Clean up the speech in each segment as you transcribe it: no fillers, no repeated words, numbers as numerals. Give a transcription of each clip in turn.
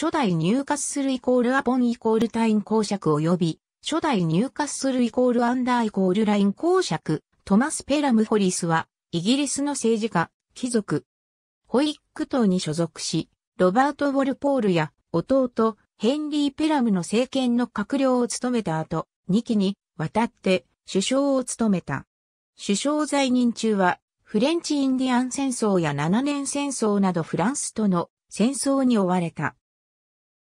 初代ニューカッスル=アポン=タイン公爵及び、初代ニューカッスル=アンダー=ライン公爵、トマス・ペラム・ホリスは、イギリスの政治家、貴族。ホイッグ党に所属し、ロバート・ウォルポールや、弟、ヘンリー・ペラムの政権の閣僚を務めた後、2期にわたって首相を務めた。首相在任中は、フレンチ・インディアン戦争や7年戦争などフランスとの戦争に追われた。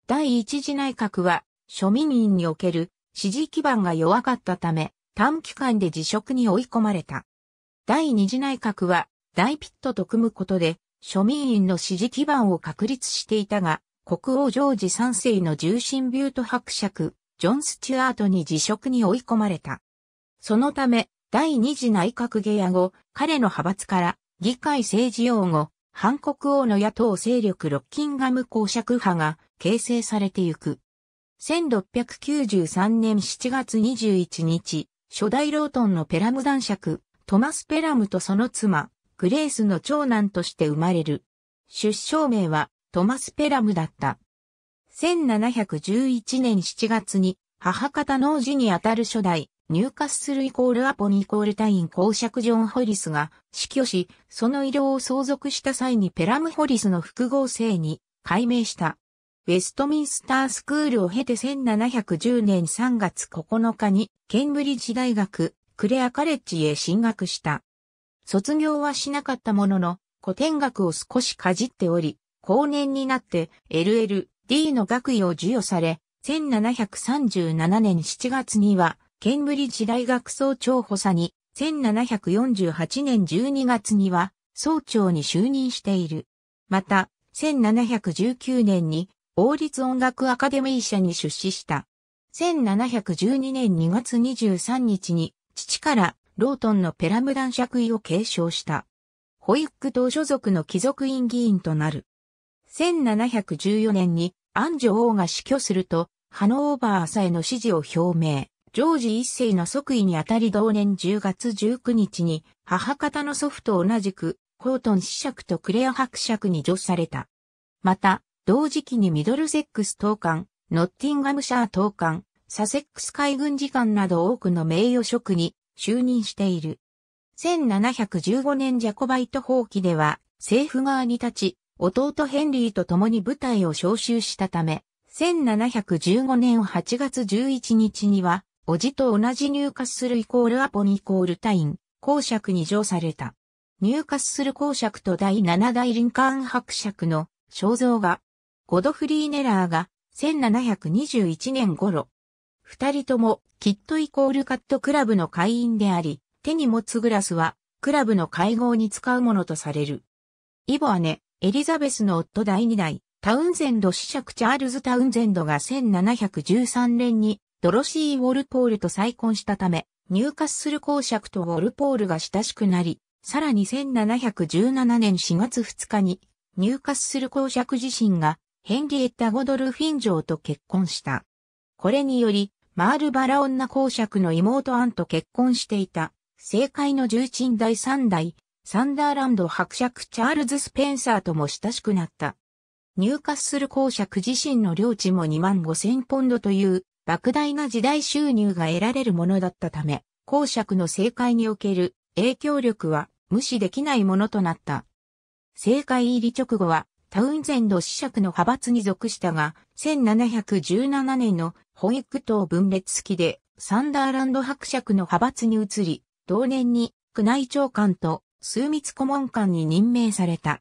第一次内閣は、庶民院における支持基盤が弱かったため、短期間で辞職に追い込まれた。第二次内閣は、大ピットと組むことで、庶民院の支持基盤を確立していたが、国王ジョージ3世の重臣ビュート伯爵、ジョン・スチュアートに辞職に追い込まれた。そのため、第二次内閣下野後、彼の派閥から、議会政治擁護、反国王の野党勢力ロッキンガム公爵派が形成されてゆく。1693年7月21日、初代ロートンのペラム男爵、トマス・ペラムとその妻、グレースの長男として生まれる。出生名は、トマス・ペラムだった。1711年7月に母方の王子にあたる初代ニューカッスル=アポン=タイン公爵ジョン・ホリスが死去し、その遺領を相続した際にペラム・ホリスの複合姓に改名した。ウェストミンスタースクールを経て1710年3月9日にケンブリッジ大学クレアカレッジへ進学した。卒業はしなかったものの古典学を少しかじっており、後年になって LL.D の学位を授与され、1737年7月には、ケンブリッジ大学総長補佐に、1748年12月には、総長に就任している。また、1719年に、王立音楽アカデミー社に出資した。1712年2月23日に、父からロートンのペラム男爵位を継承した。ホイッグ党所属の貴族院議員となる。1714年にアン女王が死去すると、ハノーバー朝への支持を表明。ジョージ一世の即位にあたり同年10月19日に、母方の祖父と同じく、コートン子爵とクレア伯爵に叙された。また、同時期にミドルセックス統監、ノッティンガムシャー統監、サセックス海軍次官など多くの名誉職に就任している。1715年ジャコバイト蜂起では、政府側に立ち、弟ヘンリーと共に部隊を召集したため、1715年8月11日には、叔父と同じニューカッスル=アポン=タイン公爵に叙された。ニューカッスル公爵と第7代リンカーン伯爵の肖像画、ゴドフリー・ネラーが1721年頃、二人ともキット=カットクラブの会員であり、手に持つグラスはクラブの会合に使うものとされる。異母姉エリザベスの夫第2代、タウンゼンド子爵チャールズ・タウンゼンドが1713年にドロシー・ウォルポールと再婚したため、ニューカッスル公爵とウォルポールが親しくなり、さらに1717年4月2日に、ニューカッスル公爵自身がヘンリエッタ・ゴドルフィン嬢と結婚した。これにより、マール・バラ女公爵の妹アンと結婚していた、政界の重鎮第3代、サンダーランド伯爵チャールズ・スペンサーとも親しくなった。ニューカッスル公爵自身の領地も25,000ポンドという莫大な時代収入が得られるものだったため、公爵の政界における影響力は無視できないものとなった。政界入り直後はタウンゼンド子爵の派閥に属したが、1717年のホイッグ党分裂期でサンダーランド伯爵の派閥に移り、同年に宮内長官と枢密顧問官に任命された。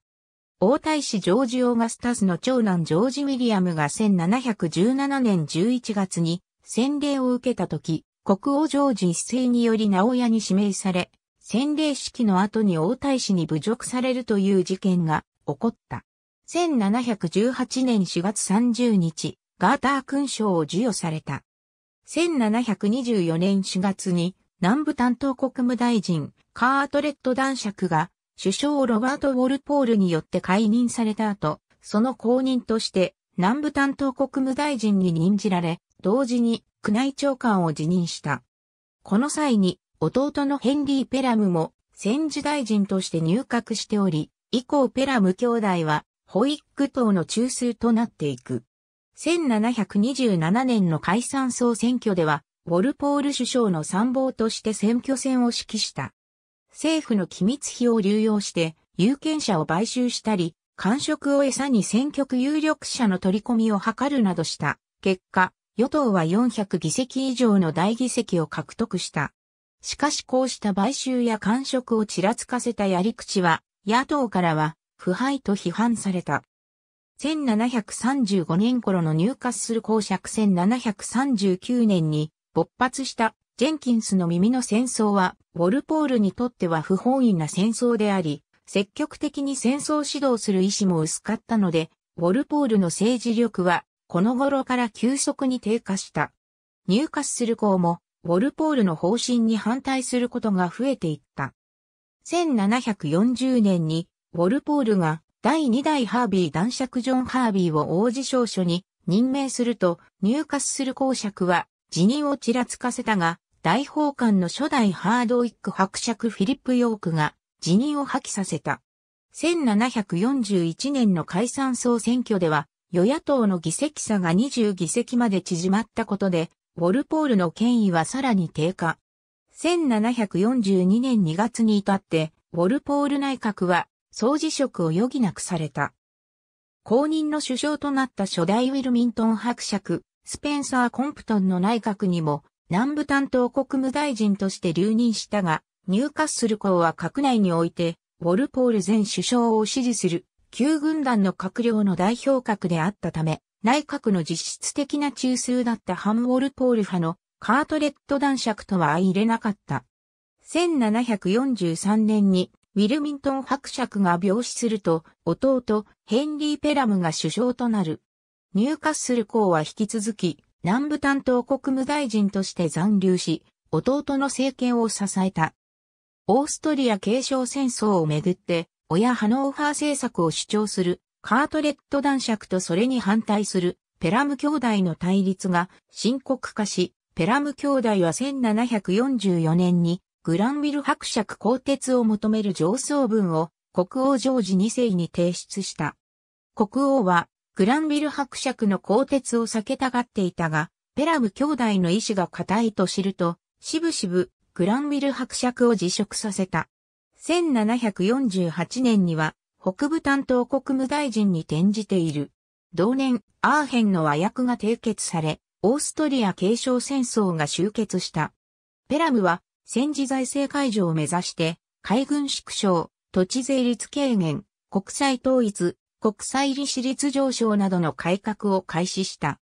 王太子ジョージ・オーガスタスの長男ジョージ・ウィリアムが1717年11月に洗礼を受けた時、国王ジョージ一世により名親に指名され、洗礼式の後に王太子に侮辱されるという事件が起こった。1718年4月30日、ガーター勲章を授与された。1724年4月に南部担当国務大臣、カートレット男爵が首相ロバート・ウォルポールによって解任された後、その後任として南部担当国務大臣に任じられ、同時に宮内長官を辞任した。この際に弟のヘンリー・ペラムも戦時大臣として入閣しており、以降ペラム兄弟はホイッグ党の中枢となっていく。1727年の解散総選挙では、ウォルポール首相の参謀として選挙戦を指揮した。政府の機密費を流用して、有権者を買収したり、官職を餌に選挙区有力者の取り込みを図るなどした。結果、与党は400議席以上の大議席を獲得した。しかしこうした買収や官職をちらつかせたやり口は、野党からは、腐敗と批判された。1735年頃のニューカッスル公爵1739年に勃発したジェンキンスの耳の戦争は、ウォルポールにとっては不本意な戦争であり、積極的に戦争指導する意思も薄かったので、ウォルポールの政治力は、この頃から急速に低下した。ニューカッスル公も、ウォルポールの方針に反対することが増えていった。1740年に、ウォルポールが第2代ハービー男爵ジョン・ハービーを王子少書に任命すると、ニューカッスル公爵は辞任をちらつかせたが、大法官の初代ハードウィック伯爵フィリップ・ヨークが辞任を破棄させた。1741年の解散総選挙では、与野党の議席差が20議席まで縮まったことで、ウォルポールの権威はさらに低下。1742年2月に至って、ウォルポール内閣は総辞職を余儀なくされた。後任の首相となった初代ウィルミントン伯爵、スペンサー・コンプトンの内閣にも、南部担当国務大臣として留任したが、ニューカッスル公は閣内において、ウォルポール前首相を支持する、旧軍団の閣僚の代表格であったため、内閣の実質的な中枢だった反ウォルポール派のカートレット男爵とは相入れなかった。1743年にウィルミントン伯爵が病死すると弟ヘンリー・ペラムが首相となる。ニューカッスル公は引き続き南部担当国務大臣として残留し、弟の政権を支えた。オーストリア継承戦争をめぐって親ハノーファー政策を主張するカートレット男爵とそれに反対するペラム兄弟の対立が深刻化し、ペラム兄弟は1744年にグランヴィル伯爵更迭を求める上奏文を国王ジョージ2世に提出した。国王はグランヴィル伯爵の更迭を避けたがっていたが、ペラム兄弟の意志が固いと知ると、しぶしぶグランヴィル伯爵を辞職させた。1748年には、北部担当国務大臣に転じている。同年、アーヘンの和約が締結され、オーストリア継承戦争が終結した。ペラムは、戦時財政解除を目指して、海軍縮小、土地税率軽減、国際統一、国際利子率上昇などの改革を開始した。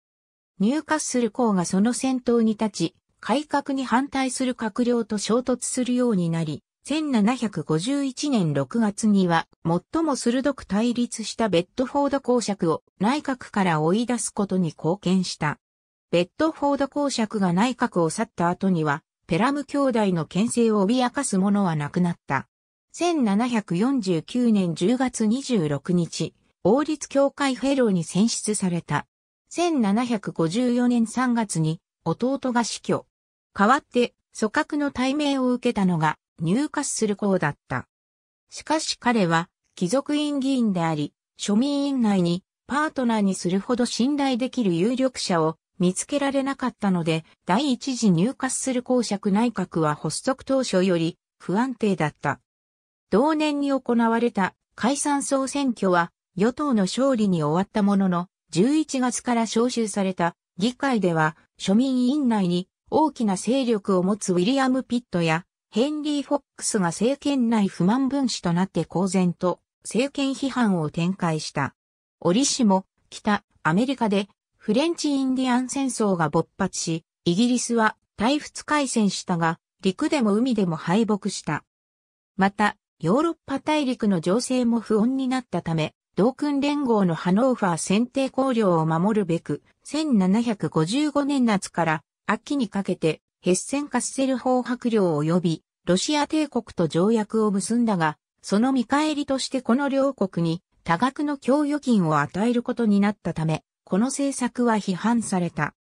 ニューカッスル公がその先頭に立ち、改革に反対する閣僚と衝突するようになり、1751年6月には最も鋭く対立したベッドフォード公爵を内閣から追い出すことに貢献した。ベッドフォード公爵が内閣を去った後にはペラム兄弟の権勢を脅かすものはなくなった。1749年10月26日、王立教会フェローに選出された。1754年3月に弟が死去。代わって組閣の大命を受けたのがニューカッスル公だった。しかし彼は貴族院議員であり、庶民院内にパートナーにするほど信頼できる有力者を見つけられなかったので、第一次ニューカッスル公爵内閣は発足当初より不安定だった。同年に行われた解散総選挙は与党の勝利に終わったものの、11月から召集された議会では庶民院内に大きな勢力を持つウィリアム・ピットや、ヘンリー・フォックスが政権内不満分子となって公然と政権批判を展開した。折しも北アメリカでフレンチ・インディアン戦争が勃発し、イギリスは対仏開戦したが、陸でも海でも敗北した。また、ヨーロッパ大陸の情勢も不穏になったため、同訓連合のハノーファー選定公領を守るべく、1755年夏から秋にかけて、ヘッセン・カッセル法伯領及びロシア帝国と条約を結んだが、その見返りとしてこの両国に多額の供与金を与えることになったため、この政策は批判された。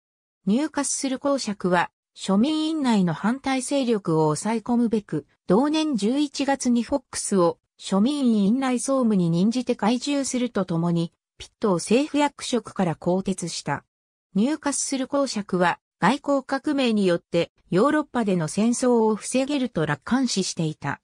ニューカッスル公爵は庶民院内の反対勢力を抑え込むべく、同年11月にフォックスを庶民院内総務に任じて懐柔するとともに、ピットを政府役職から更迭した。ニューカッスル公爵は外交革命によってヨーロッパでの戦争を防げると楽観視していた。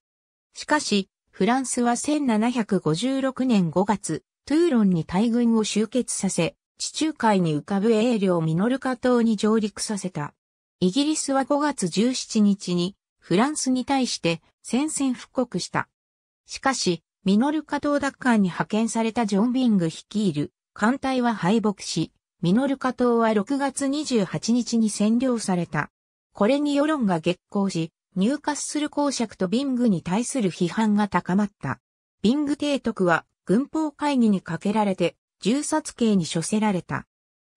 しかし、フランスは1756年5月、トゥーロンに大軍を集結させ、地中海に浮かぶ英領ミノルカ島に上陸させた。イギリスは5月17日にフランスに対して宣戦布告した。しかし、ミノルカ島奪還に派遣されたジョン・ビング率いる艦隊は敗北し、ミノルカ島は6月28日に占領された。これに世論が激高し、ニューカッスル公爵とビングに対する批判が高まった。ビング提督は軍法会議にかけられて銃殺刑に処せられた。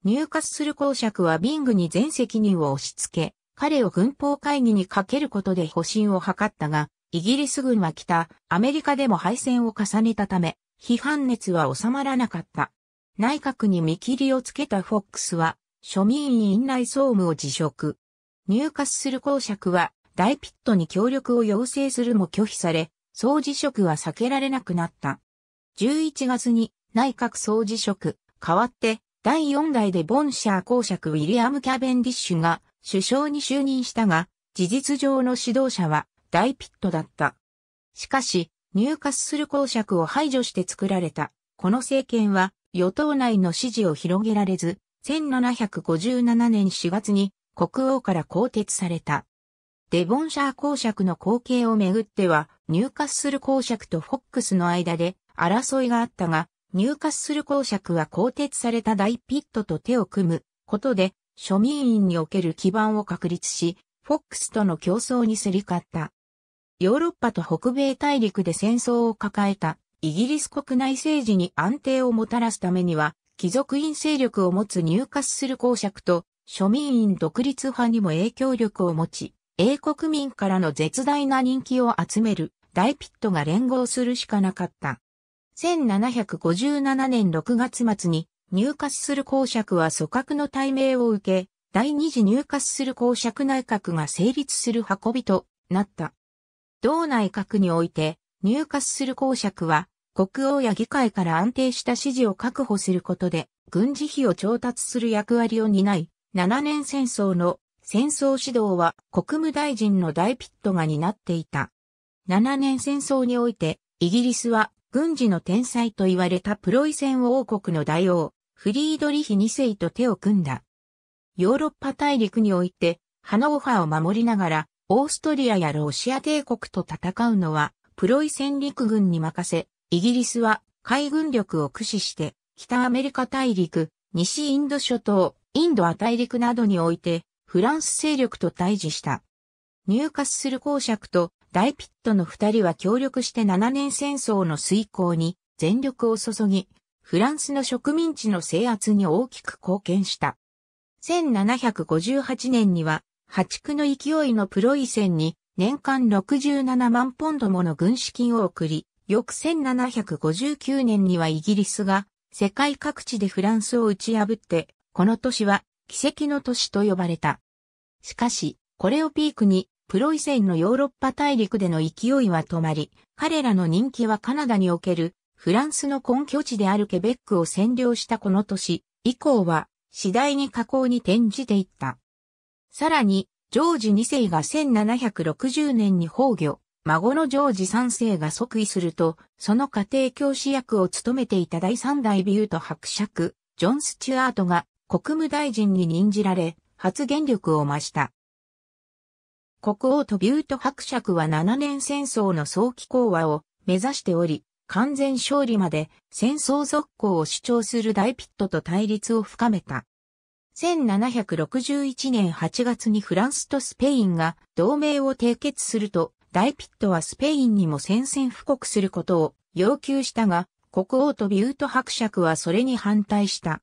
ニューカッスル公爵はビングに全責任を押し付け、彼を軍法会議にかけることで保身を図ったが、イギリス軍は北アメリカでも敗戦を重ねたため、批判熱は収まらなかった。内閣に見切りをつけたフォックスは、庶民院内総務を辞職。ニューカッスル公爵は、大ピットに協力を要請するも拒否され、総辞職は避けられなくなった。11月に内閣総辞職、代わって、第4代でボンシャー公爵ウィリアム・キャベンディッシュが首相に就任したが、事実上の指導者は大ピットだった。しかし、ニューカッスル公爵を排除して作られた、この政権は、与党内の支持を広げられず、1757年4月に国王から更迭された。デボンシャー公爵の後継をめぐっては、ニューカッスル公爵とフォックスの間で争いがあったが、ニューカッスル公爵は更迭された大ピットと手を組むことで、庶民院における基盤を確立し、フォックスとの競争にすり勝った。ヨーロッパと北米大陸で戦争を抱えた。イギリス国内政治に安定をもたらすためには、貴族院勢力を持つニューカッスル公爵と庶民院独立派にも影響力を持ち、英国民からの絶大な人気を集める大ピットが連合するしかなかった。1757年6月末にニューカッスル公爵は組閣の大命を受け、第二次ニューカッスル公爵内閣が成立する運びとなった。同内閣において、ニューカッスル公爵は、国王や議会から安定した支持を確保することで、軍事費を調達する役割を担い、7年戦争の戦争指導は国務大臣の大ピットが担っていた。7年戦争において、イギリスは軍事の天才と言われたプロイセン王国の大王、フリードリヒ2世と手を組んだ。ヨーロッパ大陸において、ハノーファを守りながら、オーストリアやロシア帝国と戦うのは、プロイセン陸軍に任せ、イギリスは海軍力を駆使して、北アメリカ大陸、西インド諸島、インド亜大陸などにおいて、フランス勢力と対峙した。ニューカッスル公爵と大ピットの二人は協力して7年戦争の遂行に全力を注ぎ、フランスの植民地の制圧に大きく貢献した。1758年には、破竹の勢いのプロイセンに、年間67万ポンドもの軍資金を送り、翌1759年にはイギリスが世界各地でフランスを打ち破って、この年は奇跡の年と呼ばれた。しかし、これをピークにプロイセンのヨーロッパ大陸での勢いは止まり、彼らの人気はカナダにおけるフランスの根拠地であるケベックを占領したこの年以降は次第に下降に転じていった。さらに、ジョージ2世が1760年に崩御、孫のジョージ3世が即位すると、その家庭教師役を務めていた第3代ビュート伯爵、ジョン・スチュアートが国務大臣に任じられ、発言力を増した。国王とビュート伯爵は7年戦争の早期講和を目指しており、完全勝利まで戦争続行を主張する大ピットと対立を深めた。1761年8月にフランスとスペインが同盟を締結すると、大ピットはスペインにも宣戦布告することを要求したが、国王とビュート伯爵はそれに反対した。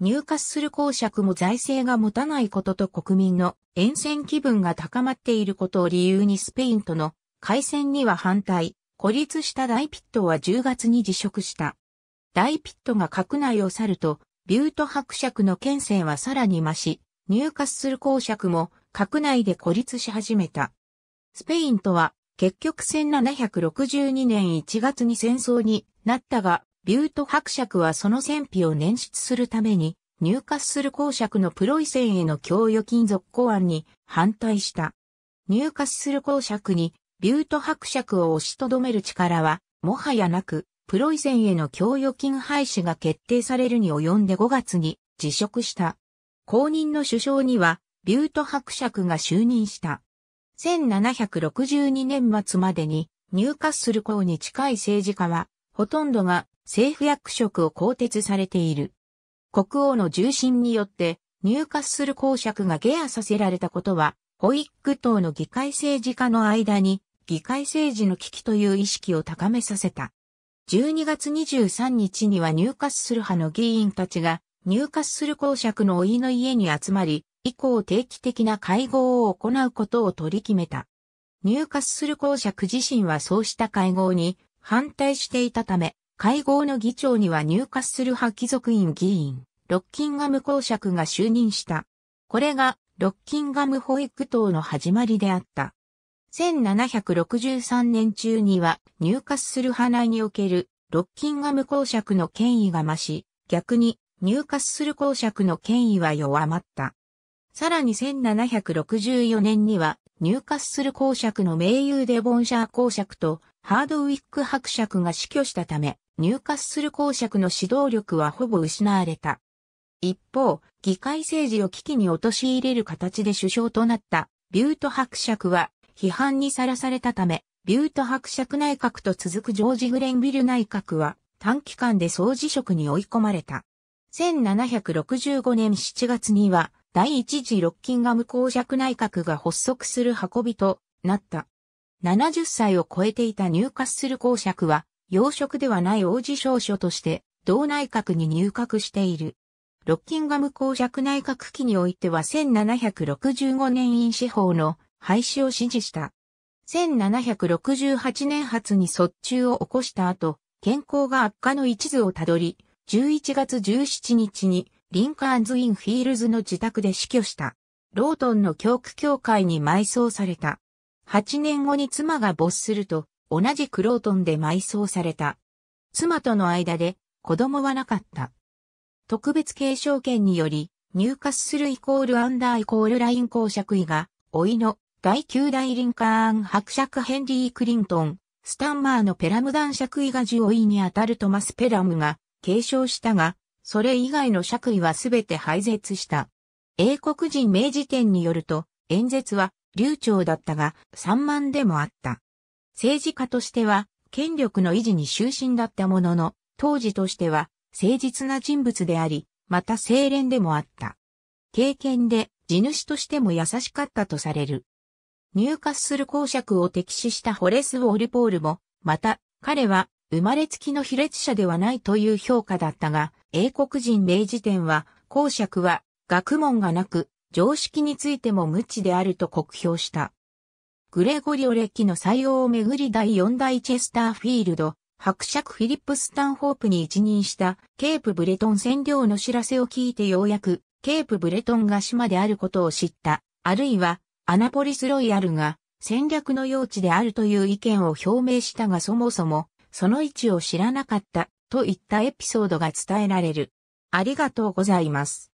ニューカッスル公爵も財政が持たないことと国民の厭戦気分が高まっていることを理由にスペインとの開戦には反対、孤立した大ピットは10月に辞職した。大ピットが閣内を去ると、ビュート伯爵の権勢はさらに増し、ニューカッスル公爵も閣内で孤立し始めた。スペインとは結局1762年1月に戦争になったが、ビュート伯爵はその戦費を捻出するために、ニューカッスル公爵のプロイセンへの供与金続行案に反対した。ニューカッスル公爵にビュート伯爵を押しとどめる力は、もはやなく、プロイセンへの供与金廃止が決定されるに及んで5月に辞職した。後任の首相には、ビュート伯爵が就任した。1762年末までに、ニューカッスル公に近い政治家は、ほとんどが、政府役職を更迭されている。国王の重臣によってニューカッスル公爵が下野させられたことは、ホイッグ党の議会政治家の間に議会政治の危機という意識を高めさせた。12月23日にはニューカッスル派の議員たちがニューカッスル公爵の甥の家に集まり、以降定期的な会合を行うことを取り決めた。ニューカッスル公爵自身はそうした会合に反対していたため、会合の議長にはニューカッスル派貴族院議員、ロッキンガム公爵が就任した。これがロッキンガムホイッグ党の始まりであった。1763年中にはニューカッスル派内におけるロッキンガム公爵の権威が増し、逆にニューカッスル公爵の権威は弱まった。さらに1764年にはニューカッスル公爵の盟友デボンシャー公爵とハードウィック伯爵が死去したため、ニューカッスル公爵の指導力はほぼ失われた。一方、議会政治を危機に陥れる形で首相となったビュート伯爵は批判にさらされたため、ビュート伯爵内閣と続くジョージ・グレンビル内閣は短期間で総辞職に追い込まれた。1765年7月には第一次ロッキンガム公爵内閣が発足する運びとなった。70歳を超えていたニューカッスル公爵は、要職ではない王子少佐として、同内閣に入閣している。ロッキンガム公爵内閣期においては1765年院司法の廃止を支持した。1768年初に卒中を起こした後、健康が悪化の一途をたどり、11月17日にリンカーンズ・イン・フィールズの自宅で死去した。ロートンの教区教会に埋葬された。8年後に妻が没すると、同じくロートンで埋葬された。妻との間で子供はなかった。特別継承権により、ニューカッスル=アンダー=ライン公爵位が、甥の第9代リンカーン伯爵ヘンリー・クリントン、スタンマーのペラム男爵位が従甥にあたるトマス・ペラムが継承したが、それ以外の爵位はすべて廃絶した。英国人名辞典によると、演説は、流暢だったが、散漫でもあった。政治家としては、権力の維持に終身だったものの、当時としては、誠実な人物であり、また清廉でもあった。敬虔で、地主としても優しかったとされる。ニューカッスル公爵を敵視したホレス・ウォルポールも、また、彼は、生まれつきの卑劣者ではないという評価だったが、英国人名辞典は、公爵は、学問がなく、常識についても無知であると酷評した。グレゴリオ歴の採用をめぐり第4代チェスターフィールド、伯爵フィリップ・スタンホープに一任したケープブレトン占領の知らせを聞いてようやくケープブレトンが島であることを知った、あるいはアナポリスロイヤルが戦略の用地であるという意見を表明したがそもそもその位置を知らなかったといったエピソードが伝えられる。ありがとうございます。